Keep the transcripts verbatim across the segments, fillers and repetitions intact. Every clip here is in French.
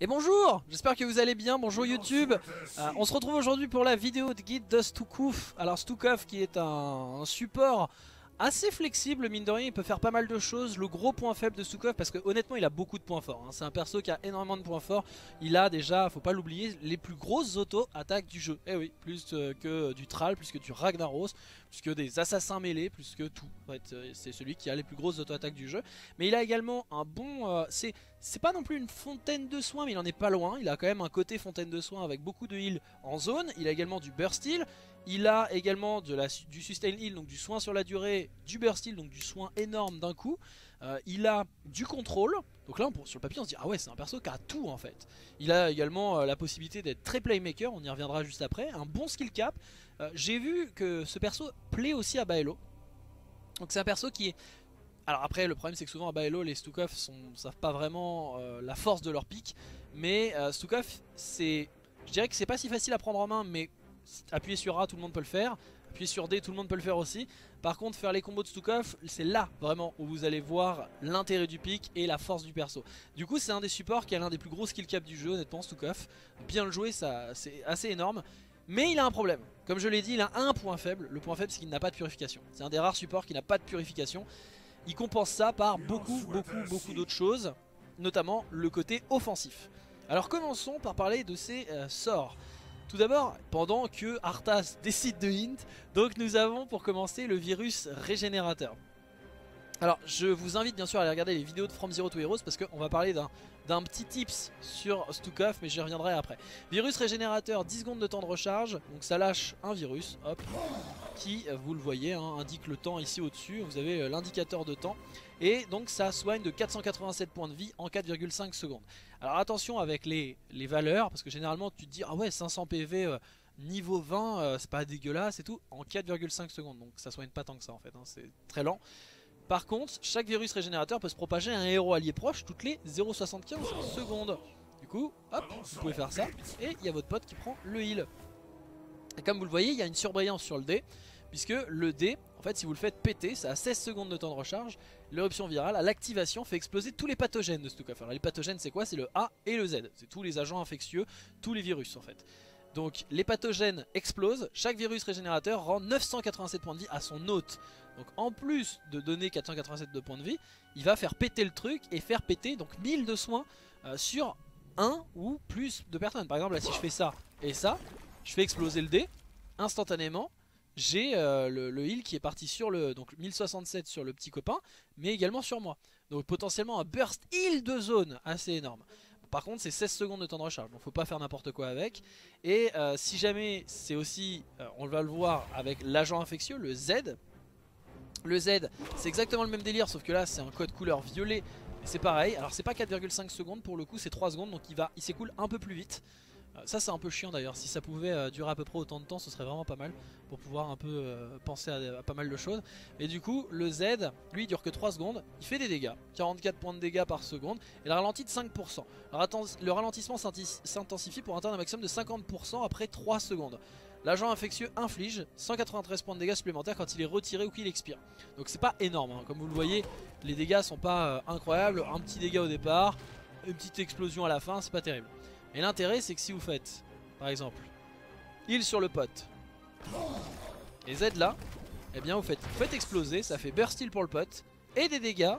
Et bonjour, j'espère que vous allez bien, bonjour YouTube. euh, On se retrouve aujourd'hui pour la vidéo de guide de Stukov. Alors Stukov qui est un, un support assez flexible, mine de rien il peut faire pas mal de choses. Le gros point faible de Stukov, parce que honnêtement il a beaucoup de points forts hein. C'est un perso qui a énormément de points forts. Il a déjà, faut pas l'oublier, les plus grosses auto-attaques du jeu. Eh oui, plus que du Thrall, plus que du Ragnaros, plus que des assassins mêlés, plus que tout. En fait, c'est celui qui a les plus grosses auto-attaques du jeu. Mais il a également un bon... Euh, c'est... C'est pas non plus une fontaine de soins, mais il en est pas loin. Il a quand même un côté fontaine de soins avec beaucoup de heal en zone. Il a également du burst heal. Il a également de la, du sustain heal, donc du soin sur la durée. Du burst heal, donc du soin énorme d'un coup. euh, Il a du contrôle. Donc là on, sur le papier on se dit ah ouais c'est un perso qui a tout en fait. Il a également euh, la possibilité d'être très playmaker. On y reviendra juste après. Un bon skill cap. euh, J'ai vu que ce perso plaît aussi à Baelo. Donc c'est un perso qui est... Alors après le problème c'est que souvent à Baelo les Stukov ne savent pas vraiment euh, la force de leur pick. Mais euh, Stukov c'est, je dirais que c'est pas si facile à prendre en main, mais appuyer sur A tout le monde peut le faire, appuyer sur D tout le monde peut le faire aussi. Par contre faire les combos de Stukov, c'est là vraiment où vous allez voir l'intérêt du pick et la force du perso. Du coup c'est un des supports qui a l'un des plus gros skill cap du jeu honnêtement. Stukov, bien le jouer, ça c'est assez énorme. Mais il a un problème, comme je l'ai dit il a un point faible. Le point faible c'est qu'il n'a pas de purification. C'est un des rares supports qui n'a pas de purification. Il compense ça par beaucoup, beaucoup, beaucoup d'autres choses, notamment le côté offensif. Alors commençons par parler de ses euh, sorts. Tout d'abord, pendant que Arthas décide de hint, donc nous avons pour commencer le virus régénérateur. Alors je vous invite bien sûr à aller regarder les vidéos de From Zero to Heroes parce qu'on va parler d'un petit tips sur Stukov, mais j'y reviendrai après. Virus régénérateur, dix secondes de temps de recharge, donc ça lâche un virus, hop, qui vous le voyez hein, indique le temps ici au dessus, vous avez l'indicateur de temps. Et donc ça soigne de quatre cent quatre-vingt-sept points de vie en quatre virgule cinq secondes. Alors attention avec les, les valeurs parce que généralement tu te dis ah ouais cinq cents P V... Euh, niveau vingt, euh, c'est pas dégueulasse et tout, en quatre virgule cinq secondes, donc ça soigne pas tant que ça en fait, hein, c'est très lent. Par contre, chaque virus régénérateur peut se propager à un héros allié proche toutes les zéro virgule soixante-quinze secondes. Du coup, hop, vous pouvez faire ça, et il y a votre pote qui prend le heal. Et comme vous le voyez, il y a une surbrillance sur le dé, puisque le dé, en fait, si vous le faites péter, ça a seize secondes de temps de recharge. L'éruption virale, à l'activation, fait exploser tous les pathogènes de Stukov. Alors les pathogènes, c'est quoi? C'est le A et le Z, c'est tous les agents infectieux, tous les virus en fait. Donc les pathogènes explosent, chaque virus régénérateur rend neuf cent quatre-vingt-sept points de vie à son hôte. Donc en plus de donner quatre cent quatre-vingt-sept de points de vie, il va faire péter le truc et faire péter donc mille de soins euh, sur un ou plus de personnes. Par exemple là si je fais ça et ça, je fais exploser le dé, instantanément j'ai euh, le, le heal qui est parti sur le, donc mille soixante-sept sur le petit copain, mais également sur moi. Donc potentiellement un burst heal de zone assez énorme. Par contre c'est seize secondes de temps de recharge, donc faut pas faire n'importe quoi avec. Et euh, si jamais c'est aussi, euh, on va le voir avec l'agent infectieux, le Z. Le Z c'est exactement le même délire sauf que là c'est un code couleur violet. C'est pareil, alors c'est pas quatre virgule cinq secondes pour le coup, c'est trois secondes donc il, va, il s'écoule un peu plus vite. euh, Ça c'est un peu chiant d'ailleurs, si ça pouvait euh, durer à peu près autant de temps ce serait vraiment pas mal. Pour pouvoir un peu euh, penser à, à pas mal de choses. Et du coup le Z lui il dure que trois secondes, il fait des dégâts, quarante-quatre points de dégâts par seconde et le ralentit de cinq pour cent. Le ralentissement s'intensifie pour atteindre un maximum de cinquante pour cent après trois secondes. L'agent infectieux inflige cent quatre-vingt-treize points de dégâts supplémentaires quand il est retiré ou qu'il expire. Donc c'est pas énorme hein. Comme vous le voyez les dégâts sont pas euh, incroyables. Un petit dégât au départ, une petite explosion à la fin, c'est pas terrible. Et l'intérêt c'est que si vous faites par exemple heal sur le pote et Z là, eh bien vous faites, vous faites exploser, ça fait burst heal pour le pote et des dégâts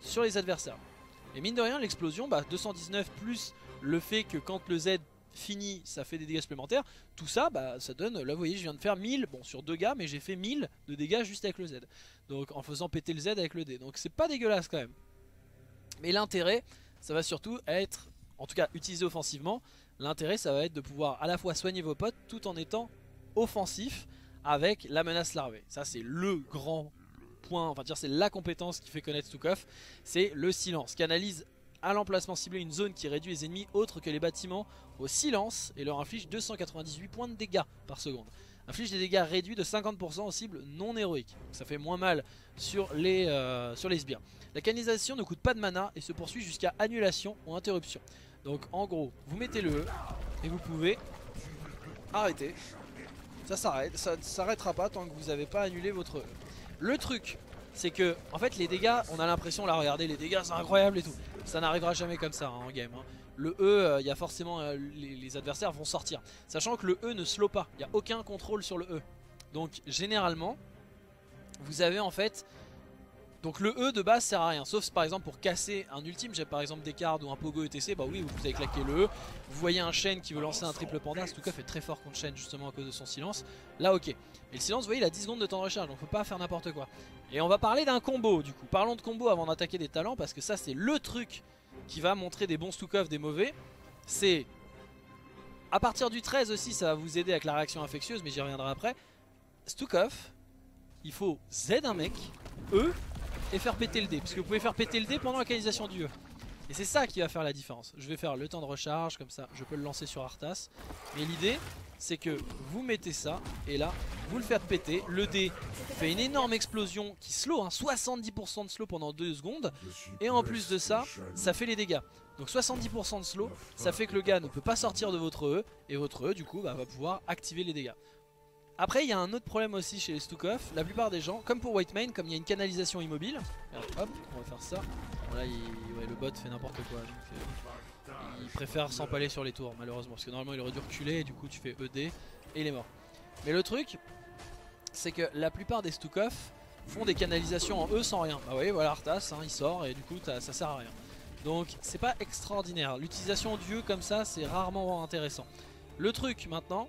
sur les adversaires. Et mine de rien l'explosion, bah deux cent dix-neuf plus le fait que quand le Z fini ça fait des dégâts supplémentaires, tout ça bah ça donne, là vous voyez je viens de faire mille, bon sur deux gars mais j'ai fait mille de dégâts juste avec le Z. Donc en faisant péter le Z avec le D, donc c'est pas dégueulasse quand même. Mais l'intérêt ça va surtout être, en tout cas utilisé offensivement, l'intérêt ça va être de pouvoir à la fois soigner vos potes tout en étant offensif avec la menace larvée. Ça c'est le grand point, enfin dire c'est la compétence qui fait connaître Stukov, c'est le silence qui analyse à l'emplacement ciblé une zone qui réduit les ennemis autres que les bâtiments au silence et leur inflige deux cent quatre-vingt-dix-huit points de dégâts par seconde. Inflige des dégâts réduits de cinquante pour cent aux cibles non héroïques. Donc ça fait moins mal sur les, euh, sur les sbires. La canalisation ne coûte pas de mana et se poursuit jusqu'à annulation ou interruption. Donc en gros vous mettez le E et vous pouvez arrêter. Ça s'arrête, ça ne s'arrêtera pas tant que vous n'avez pas annulé votre E. Le truc c'est que en fait les dégâts, on a l'impression là regardez les dégâts c'est incroyable et tout. Ça n'arrivera jamais comme ça hein, en game hein. le E, il y a forcément euh, les, les adversaires vont sortir. Sachant que le E ne slow pas, il n'y a aucun contrôle sur le E. Donc généralement, vous avez en fait... Donc le E de base sert à rien, sauf par exemple pour casser un ultime, j'ai par exemple des cards ou un pogo et cetera. Bah oui, vous avez claqué le E, vous voyez un Shen qui veut lancer un triple panda, Stukov est très fort contre Shen justement à cause de son silence. Là ok, et le silence vous voyez il a dix secondes de temps de recharge, donc faut pas faire n'importe quoi. Et on va parler d'un combo du coup, parlons de combo avant d'attaquer des talents parce que ça c'est le truc qui va montrer des bons Stukov, des mauvais. C'est à partir du treize aussi, ça va vous aider avec la réaction infectieuse mais j'y reviendrai après. Stukov, il faut Z un mec, E... et faire péter le dé, parce que vous pouvez faire péter le dé pendant la canalisation du E. Et c'est ça qui va faire la différence. Je vais faire le temps de recharge, comme ça je peux le lancer sur Arthas. Mais l'idée, c'est que vous mettez ça, et là, vous le faites péter. Le dé fait une énorme explosion qui slow, hein, soixante-dix pour cent de slow pendant deux secondes. Et en plus de ça, ça fait les dégâts. Donc soixante-dix pour cent de slow, ça fait que le gars ne peut pas sortir de votre E, et votre E, du coup, bah, va pouvoir activer les dégâts. Après il y a un autre problème aussi chez les Stukov, la plupart des gens, comme pour Whitemane, comme il y a une canalisation immobile, hop, on va faire ça, bon, là, il, ouais, le bot fait n'importe quoi, donc, euh, il préfère s'empaler sur les tours malheureusement, parce que normalement il aurait dû reculer et du coup tu fais E D et il est mort. Mais le truc, c'est que la plupart des Stukov font des canalisations en E sans rien, bah vous voyez voilà Arthas, hein, il sort et du coup ça sert à rien. Donc c'est pas extraordinaire, l'utilisation du E comme ça c'est rarement intéressant. Le truc maintenant...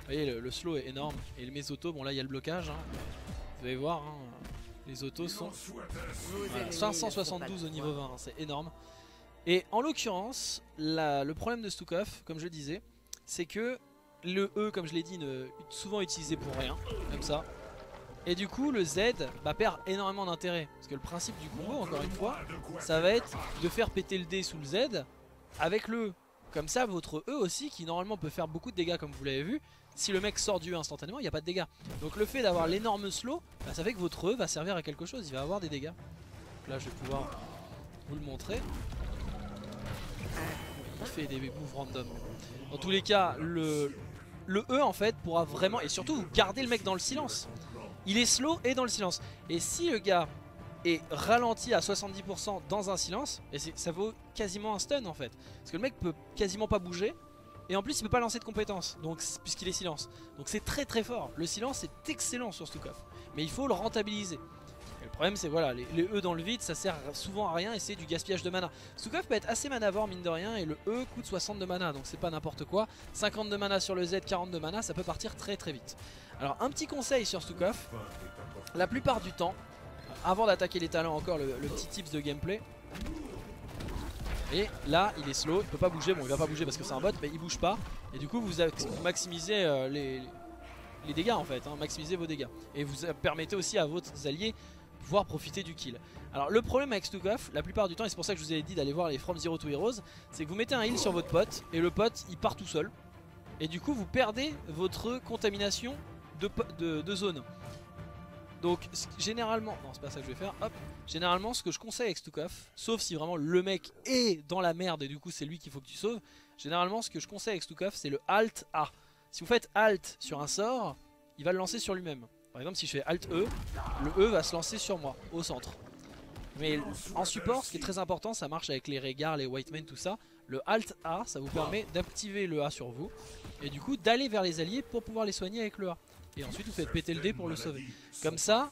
Vous voyez le, le slow est énorme et mes autos, bon là il y a le blocage, hein. Vous allez voir, hein, les autos sont voilà, cinq cent soixante-douze au niveau vingt, hein, c'est énorme. Et en l'occurrence, le problème de Stukov, comme je le disais, c'est que le E, comme je l'ai dit, ne, souvent utilisé pour rien, comme ça. Et du coup le Z bah, perd énormément d'intérêt, parce que le principe du combo, encore une fois, ça va être de faire péter le dé sous le Z avec le E. Comme ça votre E aussi, qui normalement peut faire beaucoup de dégâts comme vous l'avez vu, si le mec sort du E instantanément, il n'y a pas de dégâts. Donc le fait d'avoir l'énorme slow, bah, ça fait que votre E va servir à quelque chose, il va avoir des dégâts. Donc là je vais pouvoir vous le montrer. Il fait des moves random. Dans tous les cas, le, le E en fait pourra vraiment, et surtout vous gardez le mec dans le silence. Il est slow et dans le silence. Et si le gars est ralenti à soixante-dix pour cent dans un silence, et ça vaut quasiment un stun en fait. Parce que le mec peut quasiment pas bouger. Et en plus il peut pas lancer de compétences, donc puisqu'il est silence. Donc c'est très très fort. Le silence est excellent sur Stukov, mais il faut le rentabiliser. Et le problème c'est voilà, les, les E dans le vide ça sert souvent à rien et c'est du gaspillage de mana. Stukov peut être assez manavore mine de rien et le E coûte soixante de mana, donc c'est pas n'importe quoi. cinquante de mana sur le Z, quarante de mana, ça peut partir très très vite. Alors un petit conseil sur Stukov, la plupart du temps, avant d'attaquer les talents encore le, le petit tips de gameplay. Et là il est slow, il peut pas bouger, bon il va pas bouger parce que c'est un bot mais il bouge pas. Et du coup vous maximisez euh, les, les dégâts en fait, hein, maximisez vos dégâts. Et vous permettez aussi à vos alliés de pouvoir profiter du kill. Alors le problème avec Stukov, la plupart du temps, et c'est pour ça que je vous ai dit d'aller voir les From Zero to Heroes, c'est que vous mettez un heal sur votre pote et le pote il part tout seul. Et du coup vous perdez votre contamination de, de, de zone. Donc généralement, non c'est pas ça que je vais faire, hop, généralement ce que je conseille avec Stukov, sauf si vraiment le mec est dans la merde et du coup c'est lui qu'il faut que tu sauves, généralement ce que je conseille avec Stukov c'est le Alt A. Si vous faites Alt sur un sort, il va le lancer sur lui-même. Par exemple si je fais Alt E, le E va se lancer sur moi, au centre. Mais en support, ce qui est très important, ça marche avec les regards, les Whitemane, tout ça, le Alt A, ça vous permet d'activer le A sur vous, et du coup d'aller vers les alliés pour pouvoir les soigner avec le A. Et ensuite vous faites péter le dé pour le sauver. Comme ça,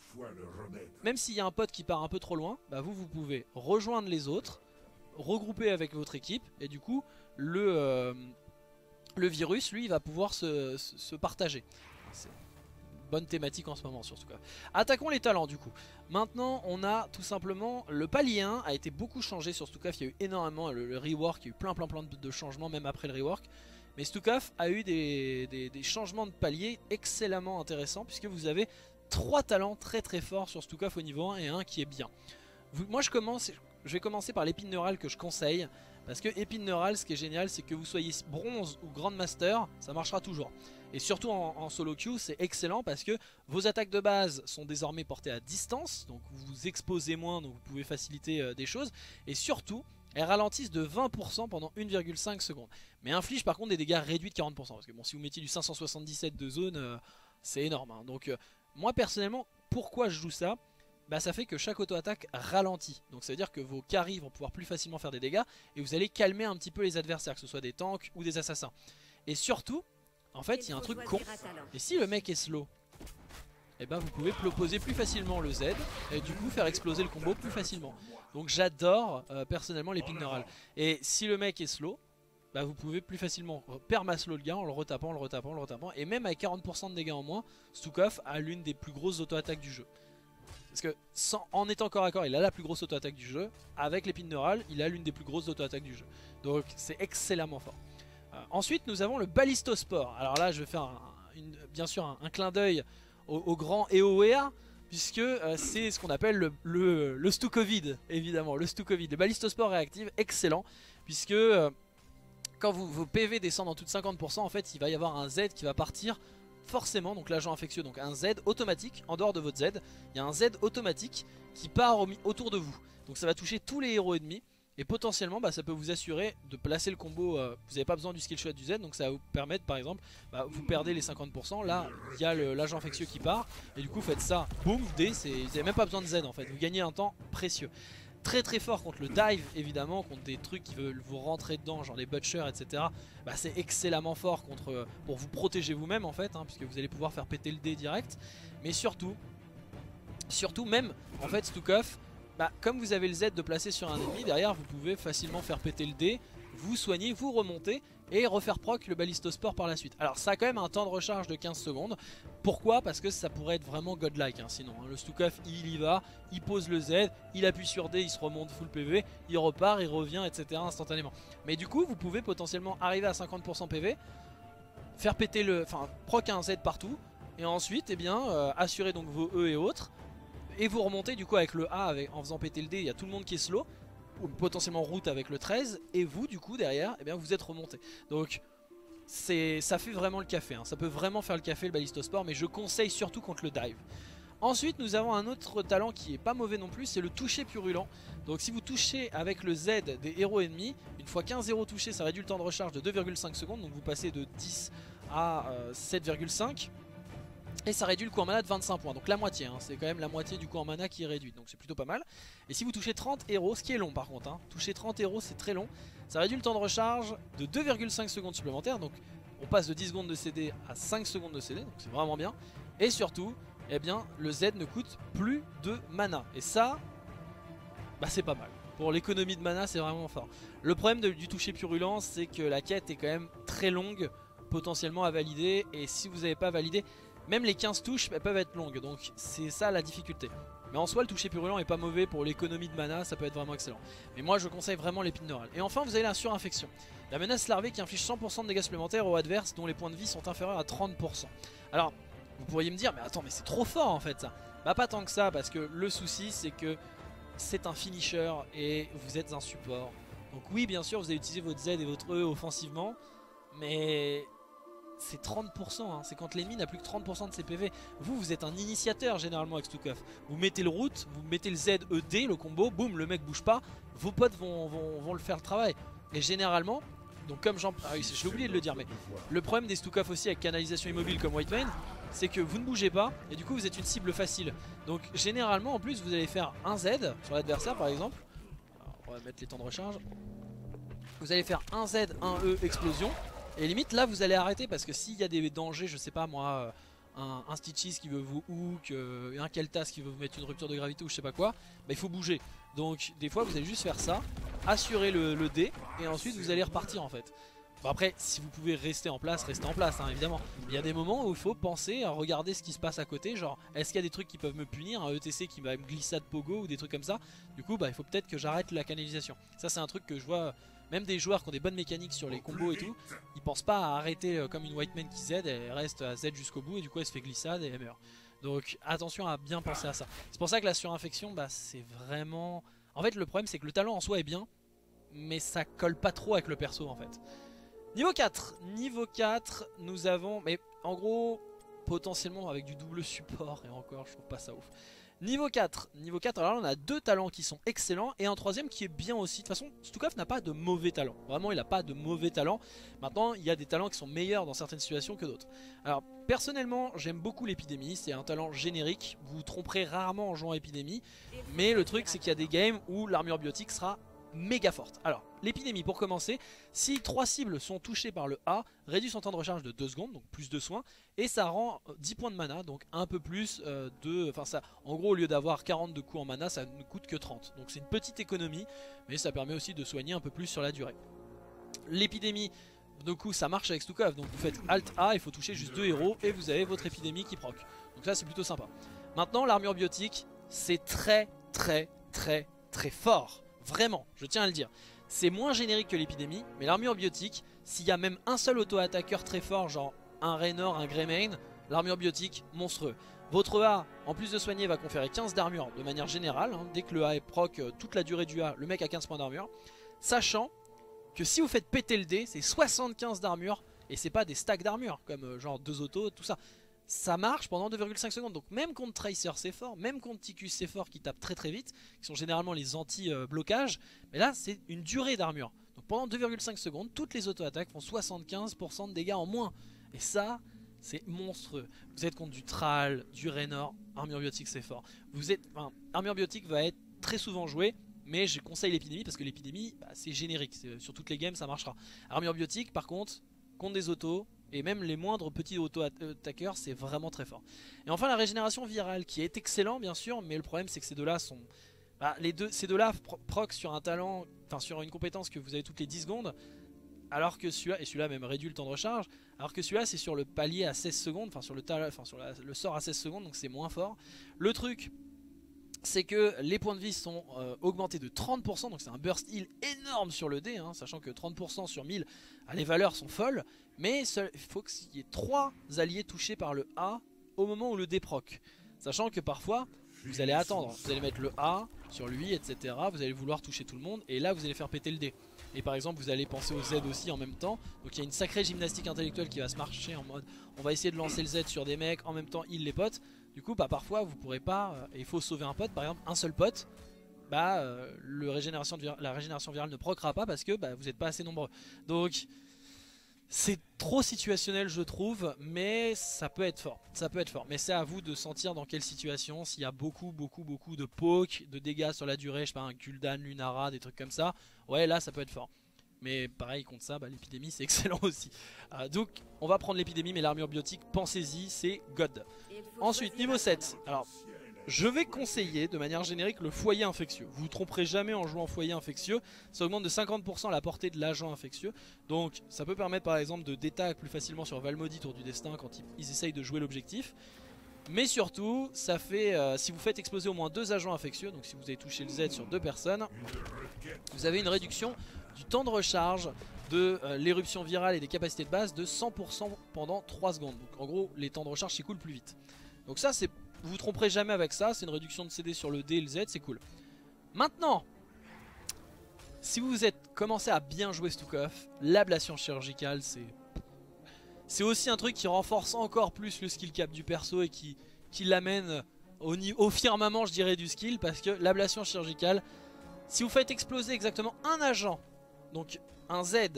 même s'il y a un pote qui part un peu trop loin, bah vous vous pouvez rejoindre les autres, regrouper avec votre équipe. Et du coup le, euh, le virus lui il va pouvoir se, se, se partager. C'est une bonne thématique en ce moment surtout. Attaquons les talents du coup. Maintenant on a tout simplement le palier un a été beaucoup changé sur Stukov. Il y a eu énormément le, le rework, il y a eu plein plein plein de, de changements même après le rework. Mais Stukov a eu des, des, des changements de palier excellemment intéressants puisque vous avez trois talents très très forts sur Stukov au niveau un et un qui est bien. Vous, moi je commence, je vais commencer par l'épine neurale que je conseille parce que épine neurale ce qui est génial c'est que vous soyez bronze ou grandmaster, ça marchera toujours. Et surtout en, en solo queue c'est excellent parce que vos attaques de base sont désormais portées à distance, donc vous vous exposez moins, donc vous pouvez faciliter euh, des choses et surtout... elles ralentissent de vingt pour cent pendant une virgule cinq secondes. Mais inflige par contre des dégâts réduits de quarante pour cent. Parce que bon, si vous mettiez du cinq cent soixante-dix-sept de zone, euh, c'est énorme. Hein. Donc euh, moi personnellement, pourquoi je joue ça? bah ça fait que chaque auto-attaque ralentit. Donc ça veut dire que vos carries vont pouvoir plus facilement faire des dégâts et vous allez calmer un petit peu les adversaires, que ce soit des tanks ou des assassins. Et surtout, en fait, il y a un truc con. Et si le mec est slow, et ben vous pouvez proposer plus facilement le Z et du coup faire exploser le combo plus facilement. Donc j'adore euh, personnellement les pignorales. Et si le mec est slow, bah vous pouvez plus facilement permaslow le gars en le retapant, le retapant, le retapant. Et même avec quarante pour cent de dégâts en moins, Stukov a l'une des plus grosses auto-attaques du jeu. Parce que sans, en étant corps à corps, il a la plus grosse auto-attaque du jeu. Avec l'épine neurale, il a l'une des plus grosses auto-attaques du jeu. Donc c'est excellemment fort. Euh, ensuite, nous avons le balistosport. Alors là, je vais faire un, une, bien sûr un, un clin d'œil au, au grand E O E A. Puisque euh, c'est ce qu'on appelle le, le, le Stukovid, évidemment. Le Stukovid. Le balistosport réactive, excellent. Puisque... Euh, quand vous, vos P V descendent en tout de cinquante pour cent, en fait il va y avoir un Z qui va partir forcément, donc l'agent infectieux, donc un Z automatique, en dehors de votre Z, il y a un Z automatique qui part au, autour de vous. Donc ça va toucher tous les héros ennemis et potentiellement bah, ça peut vous assurer de placer le combo, euh, vous n'avez pas besoin du skill shot du Z, donc ça va vous permettre par exemple, bah, vous perdez les cinquante pour cent, là il y a l'agent infectieux qui part et du coup faites ça, boum, D, vous n'avez même pas besoin de Z en fait, vous gagnez un temps précieux. Très très fort contre le dive évidemment, contre des trucs qui veulent vous rentrer dedans, genre les butchers etc, bah c'est excellemment fort contre, pour vous protéger vous même en fait hein, puisque vous allez pouvoir faire péter le dé direct. Mais surtout, surtout même en fait Stukov, bah, comme vous avez le Z de placer sur un ennemi, derrière vous pouvez facilement faire péter le dé, vous soigner, vous remonter et refaire proc le balistosport par la suite. Alors ça a quand même un temps de recharge de quinze secondes. Pourquoi? Parce que ça pourrait être vraiment godlike hein, sinon hein. Le Stukov il y va, il pose le Z, il appuie sur D, il se remonte full P V, il repart, il revient etc instantanément. Mais du coup vous pouvez potentiellement arriver à cinquante pour cent P V, faire péter le, enfin proc un Z partout et ensuite eh bien euh, assurer donc vos E et autres et vous remontez du coup avec le A avec, en faisant péter le D, il y a tout le monde qui est slow ou potentiellement route avec le treize et vous du coup derrière eh bien, vous êtes remonté. Donc ça fait vraiment le café hein. Ça peut vraiment faire le café le balistosport, mais je conseille surtout contre le dive. Ensuite nous avons un autre talent qui est pas mauvais non plus, c'est le toucher purulent. Donc si vous touchez avec le Z des héros ennemis, une fois qu'un zéro touché ça réduit le temps de recharge de deux virgule cinq secondes, donc vous passez de dix à euh, sept virgule cinq. Et ça réduit le coût en mana de vingt-cinq points, donc la moitié, hein, c'est quand même la moitié du coût en mana qui est réduite, donc c'est plutôt pas mal. Et si vous touchez trente héros, ce qui est long par contre, hein, toucher trente héros c'est très long, ça réduit le temps de recharge de deux virgule cinq secondes supplémentaires, donc on passe de dix secondes de C D à cinq secondes de C D, donc c'est vraiment bien. Et surtout, eh bien, le Z ne coûte plus de mana, et ça, bah, c'est pas mal. Pour l'économie de mana c'est vraiment fort. Le problème de, du toucher purulent c'est que la quête est quand même très longue, potentiellement à valider, et si vous n'avez pas validé... Même les quinze touches elles peuvent être longues, donc c'est ça la difficulté. Mais en soi le toucher purulent est pas mauvais pour l'économie de mana, ça peut être vraiment excellent. Mais moi je conseille vraiment l'épine neurale. Et enfin vous avez la surinfection. La menace larvée qui inflige cent pour cent de dégâts supplémentaires aux adverses dont les points de vie sont inférieurs à trente pour cent. Alors vous pourriez me dire mais attends mais c'est trop fort en fait ça. Bah pas tant que ça, parce que le souci c'est que c'est un finisher et vous êtes un support. Donc oui bien sûr vous allez utiliser votre Z et votre E offensivement, mais... c'est trente pour cent, hein. C'est quand l'ennemi n'a plus que trente pour cent de ses P V. Vous, vous êtes un initiateur généralement avec Stukov. Vous mettez le route, vous mettez le Z E D, le combo, boum, le mec bouge pas. Vos potes vont, vont, vont le faire le travail. Et généralement, donc comme j'en... Ah oui, j'ai oublié de le dire, mais le problème des Stukov aussi avec canalisation immobile comme Whitemane, c'est que vous ne bougez pas et du coup vous êtes une cible facile. Donc généralement, en plus, vous allez faire un Z sur l'adversaire par exemple. Alors, on va mettre les temps de recharge. Vous allez faire un Z, un E, explosion. Et limite là vous allez arrêter, parce que s'il y a des dangers, je sais pas moi, un, un Stitches qui veut vous hook, un Keltas qui veut vous mettre une rupture de gravité ou je sais pas quoi, bah il faut bouger. Donc des fois vous allez juste faire ça, assurer le, le dé et ensuite vous allez repartir en fait. Bon, après si vous pouvez rester en place, restez en place hein, évidemment. Il y a des moments où il faut penser à regarder ce qui se passe à côté, genre est-ce qu'il y a des trucs qui peuvent me punir, un E T C qui va me glisser de pogo ou des trucs comme ça. Du coup bah il faut peut-être que j'arrête la canalisation. Ça c'est un truc que je vois... Même des joueurs qui ont des bonnes mécaniques sur les combos et tout, ils pensent pas à arrêter comme une Whitemane qui Z, elle reste à Z jusqu'au bout et du coup elle se fait glissade et elle meurt. Donc attention à bien penser à ça. C'est pour ça que la surinfection, bah c'est vraiment... En fait le problème c'est que le talent en soi est bien, mais ça colle pas trop avec le perso en fait. Niveau quatre, niveau quatre, nous avons... Mais en gros, potentiellement avec du double support, et encore je trouve pas ça ouf. Niveau quatre. Niveau quatre, alors là on a deux talents qui sont excellents et un troisième qui est bien aussi. De toute façon, Stukov n'a pas de mauvais talent. Vraiment, il n'a pas de mauvais talent. Maintenant, il y a des talents qui sont meilleurs dans certaines situations que d'autres. Alors, personnellement, j'aime beaucoup l'épidémie. C'est un talent générique. Vous vous tromperez rarement en jouant épidémie. Mais le truc, c'est qu'il y a des games où l'armure biotique sera méga forte. Alors, l'épidémie pour commencer, si trois cibles sont touchées par le A, réduit son temps de recharge de deux secondes, donc plus de soins, et ça rend dix points de mana, donc un peu plus euh, de... Enfin ça, en gros au lieu d'avoir quarante-deux coups en mana, ça ne coûte que trente, donc c'est une petite économie, mais ça permet aussi de soigner un peu plus sur la durée. L'épidémie, du coup ça marche avec Stukov, donc vous faites Alt A, il faut toucher juste deux héros, et vous avez votre épidémie qui proc. Donc ça c'est plutôt sympa. Maintenant l'armure biotique, c'est très très très très fort. Vraiment, je tiens à le dire. C'est moins générique que l'épidémie, mais l'armure biotique, s'il y a même un seul auto-attaqueur très fort, genre un Raynor, un Greymane, l'armure biotique, monstrueux. Votre A, en plus de soigner, va conférer quinze d'armure de manière générale. Hein, dès que le A est proc, euh, toute la durée du A, le mec a quinze points d'armure. Sachant que si vous faites péter le dé, c'est soixante-quinze d'armure, et c'est pas des stacks d'armure, comme euh, genre deux autos, tout ça. Ça marche pendant deux virgule cinq secondes, donc même contre Tracer c'est fort, même contre Ticus c'est fort qui tape très très vite, qui sont généralement les anti-blocages, mais là c'est une durée d'armure. Donc pendant deux virgule cinq secondes, toutes les auto-attaques font soixante-quinze pour cent de dégâts en moins, et ça c'est monstrueux. Vous êtes contre du Thrall, du Raynor, armure biotique c'est fort. Vous êtes, enfin, armure biotique va être très souvent jouée, mais je conseille l'épidémie parce que l'épidémie bah, c'est générique, sur toutes les games ça marchera. Armure biotique par contre, contre des autos, et même les moindres petits auto-attaqueurs, c'est vraiment très fort. Et enfin la régénération virale qui est excellent bien sûr, mais le problème c'est que ces deux là sont... Bah, les deux, ces deux là proc sur un talent, enfin sur une compétence que vous avez toutes les dix secondes, alors que celui-là, et celui-là même réduit le temps de recharge, alors que celui-là c'est sur le palier à seize secondes, enfin sur, le, ta... enfin, sur la... le sort à seize secondes, donc c'est moins fort. Le truc c'est que les points de vie sont euh, augmentés de trente pour cent, donc c'est un burst heal énorme sur le dé, hein, sachant que trente pour cent sur mille, ah, les valeurs sont folles, mais seul, il faut qu'il y ait trois alliés touchés par le A au moment où le dé proc. Sachant que parfois, vous allez attendre, vous allez mettre le A sur lui, et cetera, vous allez vouloir toucher tout le monde, et là vous allez faire péter le dé. Et par exemple vous allez penser au Z aussi en même temps, donc il y a une sacrée gymnastique intellectuelle qui va se marcher en mode on va essayer de lancer le Z sur des mecs, en même temps il les pote. Du coup bah parfois vous pourrez pas, euh, et il faut sauver un pote, par exemple un seul pote, bah euh, le régénération de la régénération virale ne procera pas parce que bah, vous n'êtes pas assez nombreux. Donc c'est trop situationnel je trouve, mais ça peut être fort, ça peut être fort. Mais c'est à vous de sentir dans quelle situation, s'il y a beaucoup beaucoup beaucoup de poke, de dégâts sur la durée, je sais pas un Guldan, Lunara, des trucs comme ça, ouais là ça peut être fort. Mais pareil contre ça, bah, l'épidémie c'est excellent aussi. euh, Donc on va prendre l'épidémie, mais l'armure biotique, pensez-y, c'est God. Ensuite niveau sept, alors je vais conseiller de manière générique le foyer infectieux. Vous vous tromperez jamais en jouant foyer infectieux. Ça augmente de cinquante pour cent la portée de l'agent infectieux. Donc ça peut permettre par exemple de détac plus facilement sur Valmody Tour du Destin quand ils, ils essayent de jouer l'objectif. Mais surtout, ça fait euh, si vous faites exploser au moins deux agents infectieux, donc si vous avez touché le Z sur deux personnes, vous avez une réduction du temps de recharge de euh, l'éruption virale et des capacités de base de cent pour cent pendant trois secondes. Donc en gros, les temps de recharge s'écoulent plus vite. Donc ça, c'est, vous vous tromperez jamais avec ça, c'est une réduction de C D sur le D et le Z, c'est cool. Maintenant, si vous êtes commencé à bien jouer Stukov, l'ablation chirurgicale, c'est... C'est aussi un truc qui renforce encore plus le skill cap du perso et qui, qui l'amène au, au firmament je dirais du skill, parce que l'ablation chirurgicale, si vous faites exploser exactement un agent, donc un Z,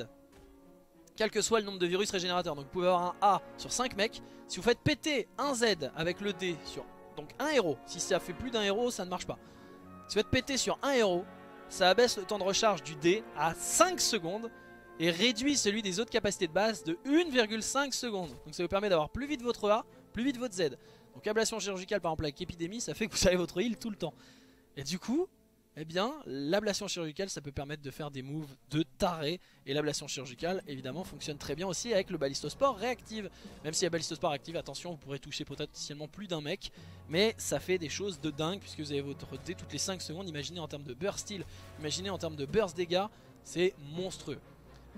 quel que soit le nombre de virus régénérateurs, donc vous pouvez avoir un A sur cinq mecs, si vous faites péter un Z avec le D sur donc un héros, si ça fait plus d'un héros ça ne marche pas, si vous faites péter sur un héros, ça abaisse le temps de recharge du D à cinq secondes, et réduit celui des autres capacités de base de une virgule cinq secondes. Donc ça vous permet d'avoir plus vite votre A, plus vite votre Z. Donc ablation chirurgicale par exemple avec épidémie, ça fait que vous avez votre heal tout le temps. Et du coup, eh bien, l'ablation chirurgicale ça peut permettre de faire des moves de taré. Et l'ablation chirurgicale évidemment fonctionne très bien aussi avec le balistosport réactive. Même si la balistosport réactive, attention, vous pourrez toucher potentiellement plus d'un mec, mais ça fait des choses de dingue puisque vous avez votre D toutes les cinq secondes. Imaginez en termes de burst heal, imaginez en termes de burst dégâts, c'est monstrueux.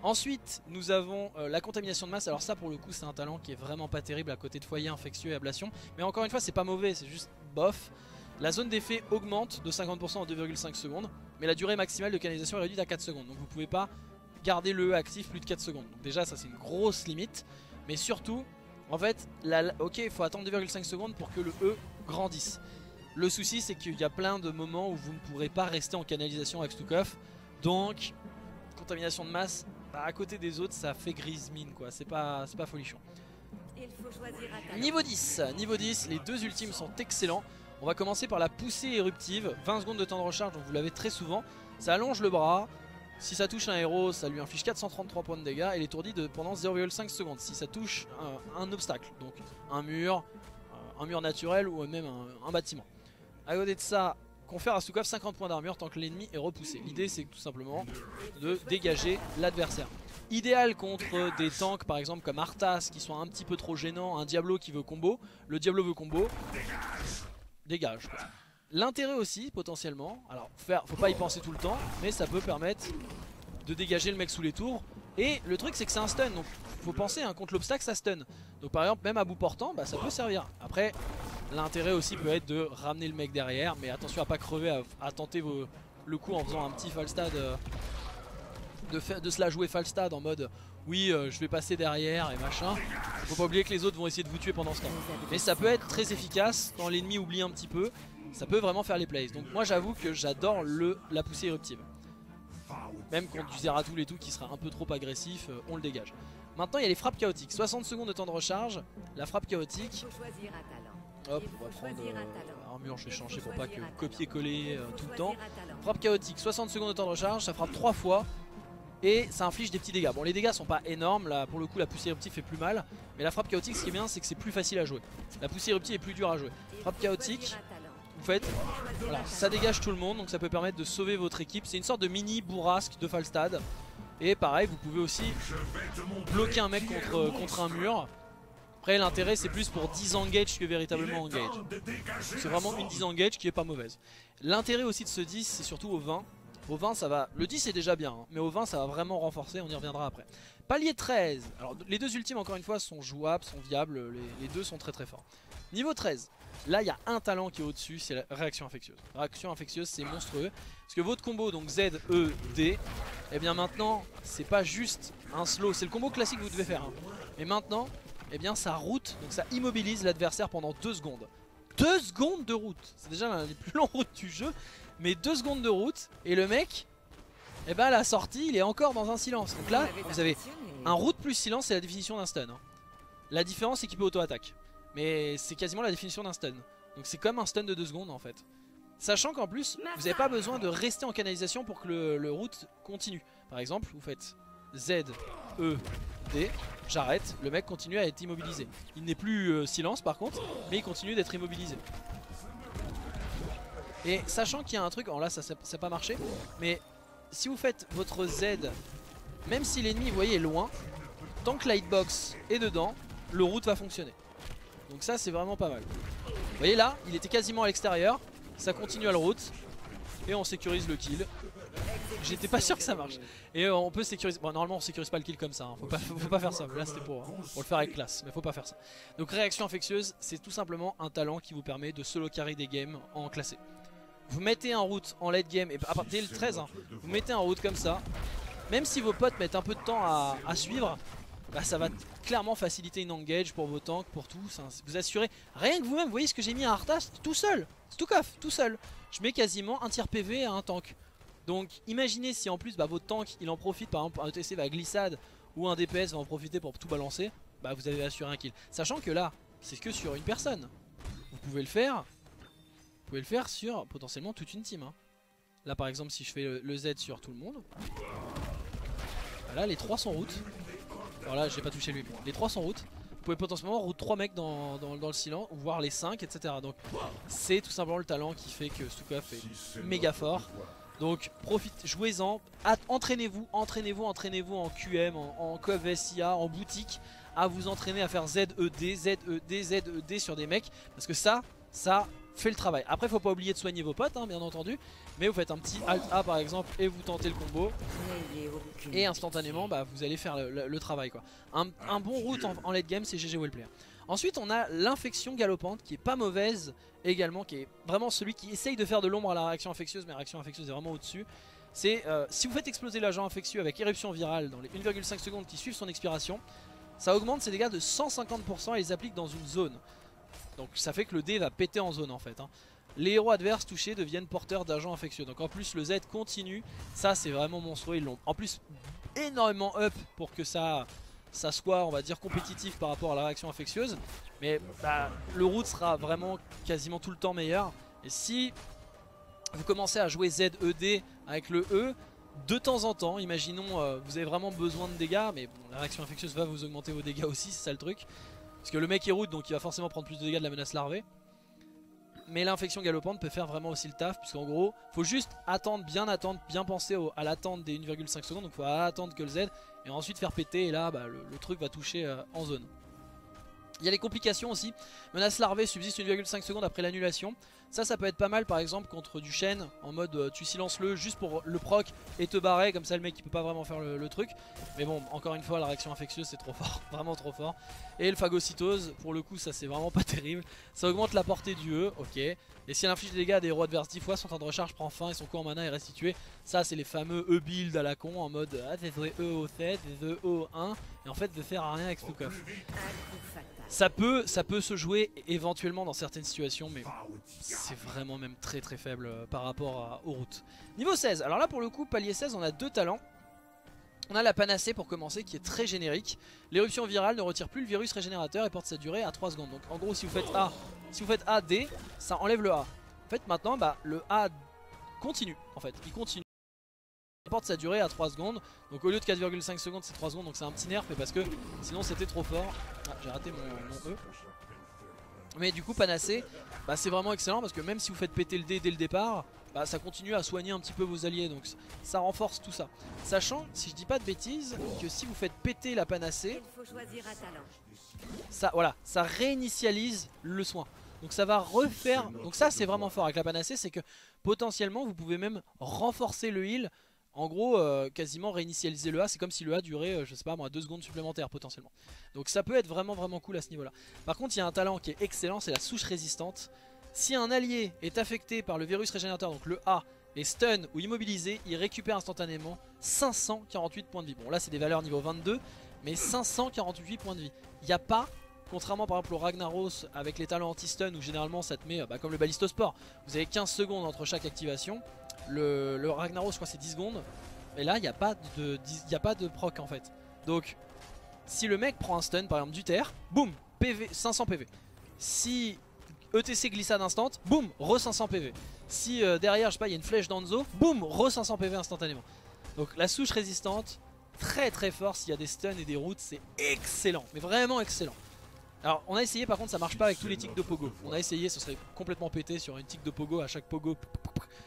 Ensuite nous avons euh, la contamination de masse. Alors ça pour le coup c'est un talent qui est vraiment pas terrible à côté de foyer infectieux et ablation, mais encore une fois c'est pas mauvais, c'est juste bof. La zone d'effet augmente de cinquante pour cent en deux virgule cinq secondes, mais la durée maximale de canalisation est réduite à quatre secondes, donc vous pouvez pas garder le E actif plus de quatre secondes, donc déjà ça c'est une grosse limite. Mais surtout en fait la, ok il faut attendre deux virgule cinq secondes pour que le E grandisse, Le souci, c'est qu'il y a plein de moments où vous ne pourrez pas rester en canalisation avec Stukov. Donc, contamination de masse, bah, à côté des autres, ça fait grise mine, quoi. C'est pas, c'est pas folichon. Il faut choisir à niveau dix, niveau dix, les deux ultimes sont excellents. On va commencer par la poussée éruptive, vingt secondes de temps de recharge, donc vous l'avez très souvent. Ça allonge le bras, si ça touche un héros, ça lui inflige quatre cent trente-trois points de dégâts et l'étourdit pendant zéro virgule cinq secondes. Si ça touche un, un obstacle, donc un mur, un mur naturel ou même un, un bâtiment. À côté de ça, confère à Stukov cinquante points d'armure tant que l'ennemi est repoussé. L'idée, c'est tout simplement de dégager l'adversaire. Idéal contre des tanks par exemple comme Arthas qui sont un petit peu trop gênants, un Diablo qui veut combo, le Diablo veut combo, dégage. L'intérêt aussi potentiellement, alors faire, faut pas y penser tout le temps, mais ça peut permettre de dégager le mec sous les tours. Et le truc c'est que c'est un stun, donc faut penser hein, contre l'obstacle ça stun. Donc par exemple même à bout portant bah, ça peut servir. Après l'intérêt aussi peut être de ramener le mec derrière, mais attention à pas crever, à, à tenter vos, le coup en faisant un petit Falstad. Euh, De, faire, de se la jouer Falstad en mode oui euh, je vais passer derrière et machin. Faut pas oublier que les autres vont essayer de vous tuer pendant ce temps. Mais ça peut être très efficace quand l'ennemi oublie un petit peu. Ça peut vraiment faire les plays. Donc moi j'avoue que j'adore la poussée éruptive. Même contre du Zeratul et tout qui sera un peu trop agressif, euh, on le dégage. Maintenant il y a les frappes chaotiques. soixante secondes de temps de recharge. La frappe chaotique. Hop, on va prendre euh, armure, je vais changer pour pas que copier-coller euh, tout le temps. Frappe chaotique, soixante secondes de temps de recharge, ça frappe trois fois. Et ça inflige des petits dégâts. Bon, les dégâts sont pas énormes, là pour le coup la poussée éruptive fait plus mal. Mais la frappe chaotique, ce qui est bien, c'est que c'est plus facile à jouer. La poussée éruptive est plus dure à jouer. Frappe chaotique, vous faites, voilà, ça dégage tout le monde, donc ça peut permettre de sauver votre équipe. C'est une sorte de mini bourrasque de Falstad. Et pareil, vous pouvez aussi bloquer un mec contre, contre un mur. Après l'intérêt c'est plus pour disengage que véritablement engage. C'est vraiment une disengage qui est pas mauvaise. L'intérêt aussi de ce dix, c'est surtout au vingt. Au vingt ça va, le dix c'est déjà bien, hein, mais au vingt ça va vraiment renforcer, on y reviendra après. Palier treize, alors les deux ultimes encore une fois sont jouables, sont viables, les, les deux sont très très forts. Niveau treize, là il y a un talent qui est au dessus, c'est la réaction infectieuse. Réaction infectieuse c'est monstrueux, parce que votre combo donc Z, E, D, et bien maintenant c'est pas juste un slow, c'est le combo classique que vous devez faire. Hein. Et maintenant, et bien ça route, donc ça immobilise l'adversaire pendant deux secondes. deux secondes de route, c'est déjà l'un des plus longs routes du jeu. Mais deux secondes de route et le mec, eh ben à la sortie il est encore dans un silence. Donc là vous avez un route plus silence, c'est la définition d'un stun. La différence c'est qu'il peut auto-attaque. Mais c'est quasiment la définition d'un stun. Donc c'est comme un stun de deux secondes en fait. Sachant qu'en plus vous n'avez pas besoin de rester en canalisation pour que le, le route continue. Par exemple vous faites Z, E, D, j'arrête, le mec continue à être immobilisé. Il n'est plus euh, silence par contre, mais il continue d'être immobilisé. Et sachant qu'il y a un truc, alors là ça n'a pas marché, mais si vous faites votre Z, même si l'ennemi vous voyez est loin, tant que la hitbox est dedans, le route va fonctionner. Donc ça c'est vraiment pas mal. Vous voyez là, il était quasiment à l'extérieur, ça continue à le route, et on sécurise le kill. J'étais pas sûr que ça marche. Et on peut sécuriser, bon normalement on sécurise pas le kill comme ça, hein. faut, pas, faut pas faire ça, là c'était pour, hein, pour le faire avec classe, mais faut pas faire ça. Donc réaction infectieuse, c'est tout simplement un talent qui vous permet de solo carry des games en classé. Vous mettez un route en late game, et à partir le treize, hein, vous mettez un route comme ça. Même si vos potes mettent un peu de temps à, à suivre, bah ça va clairement faciliter une engage pour vos tanks, pour tous. Hein, vous assurez, rien que vous-même, vous voyez ce que j'ai mis à Arthas tout seul, Stukov, tout seul. Je mets quasiment un tiers P V à un tank. Donc imaginez si en plus bah, votre tank il en profite, par exemple un E T C va glissade ou un D P S va en profiter pour tout balancer, bah vous avez assuré un kill. Sachant que là, c'est que sur une personne. Vous pouvez le faire. Vous pouvez le faire sur potentiellement toute une team. Hein. Là par exemple si je fais le Z sur tout le monde, bah là les trois sont route. Alors là j'ai pas touché lui, les trois sont route. Vous pouvez potentiellement route trois mecs dans, dans, dans le silence, voire les cinq, et cetera. Donc c'est tout simplement le talent qui fait que Stukov est méga fort. Donc profitez, jouez-en, entraînez-vous, entraînez-vous, entraînez-vous en Q M, en, en Cov S I A, en boutique, à vous entraîner à faire Z E D, Z E D, Z E D sur des mecs, parce que ça, ça... fait le travail. Après faut pas oublier de soigner vos potes hein, bien entendu. Mais vous faites un petit Alt A par exemple et vous tentez le combo. Et instantanément bah, vous allez faire le, le, le travail quoi. Un, un bon route en, en late game c'est G G Wellplayer. Ensuite on a l'infection galopante qui est pas mauvaise également, qui est vraiment celui qui essaye de faire de l'ombre à la réaction infectieuse, mais la réaction infectieuse est vraiment au dessus. C'est euh, si vous faites exploser l'agent infectieux avec éruption virale dans les une virgule cinq secondes qui suivent son expiration, ça augmente ses dégâts de cent cinquante pour cent et les applique dans une zone. Donc ça fait que le dé va péter en zone en fait hein. les héros adverses touchés deviennent porteurs d'agents infectieux. Donc en plus le Z continue, ça c'est vraiment monstrueux, ils l'ont en plus énormément up pour que ça, ça soit on va dire compétitif par rapport à la réaction infectieuse. Mais bah, le route sera vraiment quasiment tout le temps meilleur. Et si vous commencez à jouer Z E D avec le E, de temps en temps, imaginons euh, vous avez vraiment besoin de dégâts, mais bon, la réaction infectieuse va vous augmenter vos dégâts aussi, c'est ça le truc. Parce que le mec est route, donc il va forcément prendre plus de dégâts de la menace larvée. Mais l'infection galopante peut faire vraiment aussi le taf, puisqu'en gros, faut juste attendre, bien attendre, bien penser au, à l'attente des un virgule cinq secondes, donc faut attendre que le Z, et ensuite faire péter, et là bah, le, le truc va toucher euh, en zone. Il y a les complications aussi, menace larvée subsiste un virgule cinq secondes après l'annulation. Ça, ça peut être pas mal par exemple contre du chêne en mode euh, tu silences le juste pour le proc et te barrer. Comme ça le mec il peut pas vraiment faire le, le truc. Mais bon, encore une fois la réaction infectieuse c'est trop fort, vraiment trop fort. Et le phagocytose, pour le coup ça c'est vraiment pas terrible. Ça augmente la portée du E, ok. Et si elle inflige des dégâts à des héros adverses dix fois, son temps de recharge prend fin et son coût en mana est restitué. Ça c'est les fameux E build à la con en mode ah t'es E O sept, t'es E O un. Et en fait ça sert à rien avec Stukov. Ça peut, ça peut se jouer éventuellement dans certaines situations, mais c'est vraiment même très très faible par rapport à, aux routes. Niveau seize, alors là pour le coup, palier seize, on a deux talents. On a la panacée pour commencer qui est très générique. L'éruption virale ne retire plus le virus régénérateur et porte sa durée à trois secondes. Donc en gros, si vous faites A, si vous faites A, D, ça enlève le A. En fait maintenant, bah, le A continue, en fait, il continue. Porte sa durée à trois secondes, donc au lieu de quatre virgule cinq secondes c'est trois secondes, donc c'est un petit nerf, mais parce que sinon c'était trop fort. Ah, j'ai raté mon, mon E. Mais du coup panacée, bah, c'est vraiment excellent parce que même si vous faites péter le dé dès le départ, bah, ça continue à soigner un petit peu vos alliés, donc ça renforce tout ça. Sachant, si je dis pas de bêtises, que si vous faites péter la panacée, ça, voilà, ça réinitialise le soin. Donc ça va refaire, donc ça c'est vraiment fort avec la panacée, c'est que potentiellement vous pouvez même renforcer le heal. En gros, euh, quasiment réinitialiser le A, c'est comme si le A durait, euh, je sais pas moi, deux secondes supplémentaires potentiellement. Donc ça peut être vraiment vraiment cool à ce niveau-là. Par contre, il y a un talent qui est excellent, c'est la souche résistante. Si un allié est affecté par le virus régénérateur, donc le A, est stun ou immobilisé, il récupère instantanément cinq cent quarante-huit points de vie. Bon là c'est des valeurs niveau vingt-deux, mais cinq cent quarante-huit points de vie. Il n'y a pas, contrairement par exemple au Ragnaros avec les talents anti-stun où généralement ça te met, bah, comme le Ballistosport, vous avez quinze secondes entre chaque activation. Le, le Ragnaros je crois c'est dix secondes. Et là il n'y a pas de, y a pas de proc en fait. Donc si le mec prend un stun par exemple du terre, boum, P V, cinq cents P V. Si E T C glissade instant, boum, re cinq cents P V. Si euh, derrière je sais pas il y a une flèche d'Anzo, boum, re cinq cents P V instantanément. Donc la souche résistante, très très fort. S'il y a des stuns et des routes, c'est excellent, mais vraiment excellent. Alors on a essayé, par contre ça marche pas avec tous les tics de pogo. On a essayé, ce serait complètement pété sur une tic de pogo. À chaque pogo,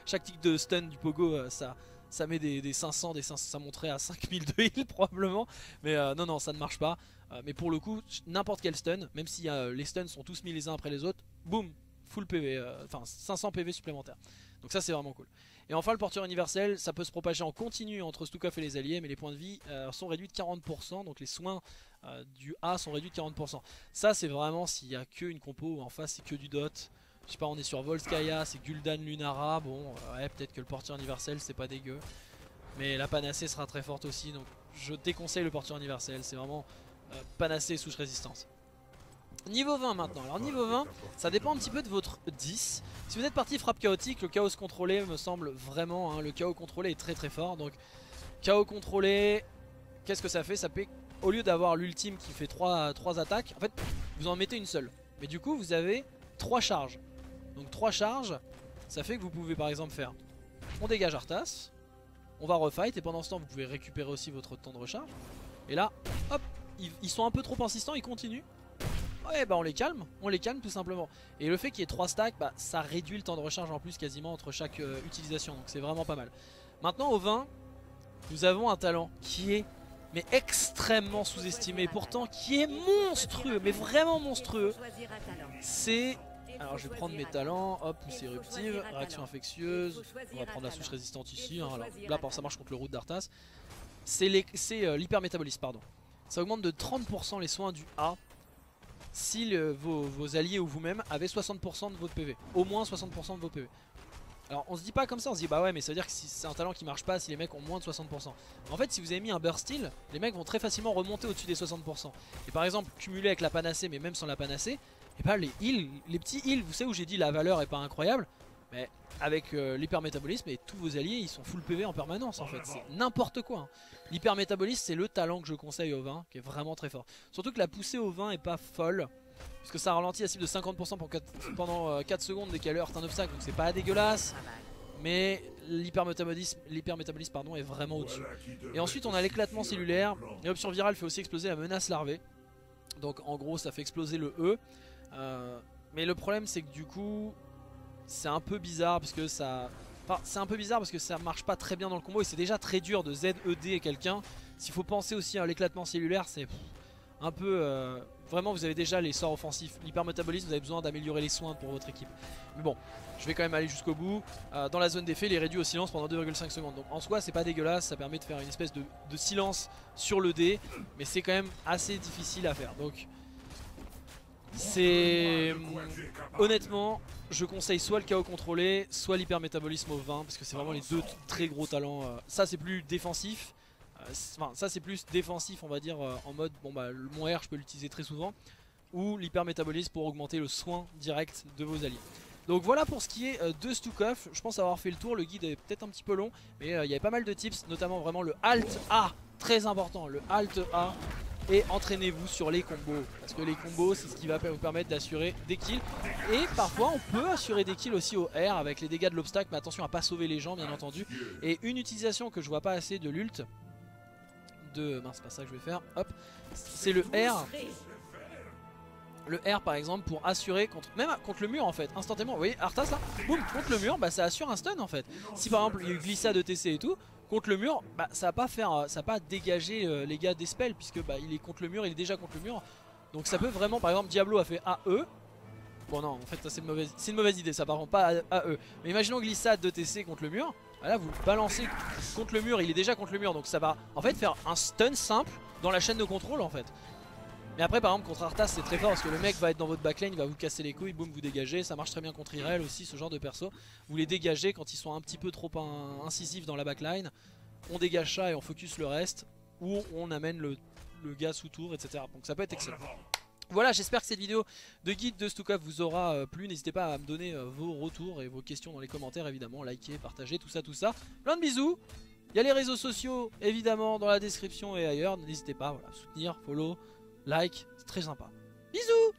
chaque tic de stun du pogo, ça, ça met des, des cinq cents, des cinq cents, ça monterait à cinq mille de heal probablement. Mais euh, non non, ça ne marche pas. euh, Mais pour le coup, n'importe quel stun, même si euh, les stuns sont tous mis les uns après les autres, boum, full P V, enfin euh, cinq cents P V supplémentaires. Donc ça c'est vraiment cool. Et enfin le porteur universel, ça peut se propager en continu entre Stukov et les alliés, mais les points de vie euh, sont réduits de quarante pour cent, donc les soins euh, du A sont réduits de quarante pour cent. Ça c'est vraiment s'il n'y a qu'une compo, en face c'est que du dot. Je sais pas, on est sur Volskaya, c'est Guldan, Lunara, bon euh, ouais, peut-être que le porteur universel c'est pas dégueu. Mais la panacée sera très forte aussi, donc je déconseille le porteur universel, c'est vraiment euh, panacée souche résistance. Niveau vingt maintenant, alors niveau vingt, ça dépend un petit peu de votre dix. Si vous êtes parti frappe chaotique, le chaos contrôlé me semble vraiment, hein, le chaos contrôlé est très très fort. Donc chaos contrôlé, qu'est-ce que ça fait? Ça fait, au lieu d'avoir l'ultime qui fait trois, trois attaques, en fait vous en mettez une seule. Mais du coup vous avez trois charges. Donc trois charges, ça fait que vous pouvez par exemple faire, on dégage Arthas, on va refight, et pendant ce temps vous pouvez récupérer aussi votre temps de recharge. Et là, hop, ils, ils sont un peu trop insistants, ils continuent. Ouais bah on les calme, on les calme tout simplement. Et le fait qu'il y ait trois stacks, bah, ça réduit le temps de recharge en plus quasiment entre chaque euh, utilisation. Donc c'est vraiment pas mal. Maintenant au vingt, nous avons un talent qui est mais extrêmement sous-estimé, pourtant qui est monstrueux, mais vraiment monstrueux. C'est... alors je vais prendre mes talents, hop, pousse éruptive, réaction infectieuse. On va prendre la souche résistante ici, hein. Alors, là ça marche contre le route d'Arthas. C'est l'hypermétabolisme, pardon. Ça augmente de trente pour cent les soins du A si le, vos, vos alliés ou vous-même avez soixante pour cent de votre P V, au moins soixante pour cent de vos P V. Alors on se dit pas comme ça, on se dit bah ouais, mais ça veut dire que si c'est un talent qui marche pas si les mecs ont moins de soixante pour cent. En fait si vous avez mis un burst heal, les mecs vont très facilement remonter au-dessus des soixante pour cent. Et par exemple cumuler avec la panacée, mais même sans la panacée, Et bah les heals, les petits heals, vous savez où j'ai dit la valeur est pas incroyable, mais avec euh, l'hypermétabolisme et tous vos alliés ils sont full P V en permanence en fait, c'est n'importe quoi hein. L'hypermétabolisme c'est le talent que je conseille au vin, qui est vraiment très fort. Surtout que la poussée au vin est pas folle, parce que ça ralentit la cible de cinquante pour cent pour quatre, pendant euh, quatre secondes dès qu'elle heurte un obstacle, donc c'est pas dégueulasse. Mais l'hypermétabolisme est vraiment au-dessus. Et ensuite on a l'éclatement cellulaire, l'option virale fait aussi exploser la menace larvée. Donc en gros ça fait exploser le E. Euh, mais le problème c'est que du coup c'est un peu bizarre parce que ça... Enfin, c'est un peu bizarre parce que ça marche pas très bien dans le combo et c'est déjà très dur de Z E D quelqu'un. S'il faut penser aussi à l'éclatement cellulaire c'est un peu... Euh... Vraiment vous avez déjà les sorts offensifs, l'hypermétabolisme vous avez besoin d'améliorer les soins pour votre équipe. Mais bon, je vais quand même aller jusqu'au bout. euh, Dans la zone d'effet, il est réduit au silence pendant deux virgule cinq secondes. Donc en soi c'est pas dégueulasse, ça permet de faire une espèce de, de silence sur le dé. Mais c'est quand même assez difficile à faire. Donc c'est... Honnêtement, je conseille soit le chaos contrôlé, soit l'hypermétabolisme au vingt. Parce que c'est vraiment les deux très gros talents. Ça c'est plus défensif. Enfin, ça c'est plus défensif on va dire, euh, en mode bon bah mon R je peux l'utiliser très souvent, ou l'hypermétabolisme pour augmenter le soin direct de vos alliés. Donc voilà pour ce qui est euh, de Stukov, je pense avoir fait le tour, le guide est peut-être un petit peu long, mais il euh, y avait pas mal de tips, notamment vraiment le Alt A, très important, le Alt A, et entraînez-vous sur les combos, parce que les combos c'est ce qui va vous permettre d'assurer des kills, et parfois on peut assurer des kills aussi au R avec les dégâts de l'obstacle, mais attention à pas sauver les gens bien entendu. Et une utilisation que je vois pas assez de l'ult, De... mince, c'est pas ça que je vais faire, hop, c'est le R, le R par exemple pour assurer contre, même contre le mur en fait, instantanément, vous voyez Arthas là, boum, contre le mur, bah ça assure un stun en fait. Si par exemple il y a eu glissade de T C et tout, contre le mur, bah ça va pas faire, ça va pas dégager euh, les gars des spells, puisque bah il est contre le mur, il est déjà contre le mur, donc ça peut vraiment, par exemple Diablo a fait A E, bon non en fait ça c'est une mauvaise, c'est une mauvaise idée ça par contre, pas A E, mais imaginons glissade de T C contre le mur. Là vous le balancez contre le mur, il est déjà contre le mur, donc ça va en fait faire un stun simple dans la chaîne de contrôle en fait. Mais après par exemple contre Arthas c'est très fort parce que le mec va être dans votre backlane, il va vous casser les couilles, boum vous dégagez, ça marche très bien contre Irel aussi ce genre de perso. Vous les dégagez quand ils sont un petit peu trop in incisifs dans la backline, on dégage ça et on focus le reste, ou on amène le, le gars sous tour et cetera. Donc ça peut être excellent. Voilà, j'espère que cette vidéo de guide de Stukov vous aura plu. N'hésitez pas à me donner vos retours et vos questions dans les commentaires, évidemment. Likez, partagez, tout ça, tout ça. Plein de bisous. Il y a les réseaux sociaux, évidemment, dans la description et ailleurs. N'hésitez pas, voilà, soutenir, follow, like, c'est très sympa. Bisous.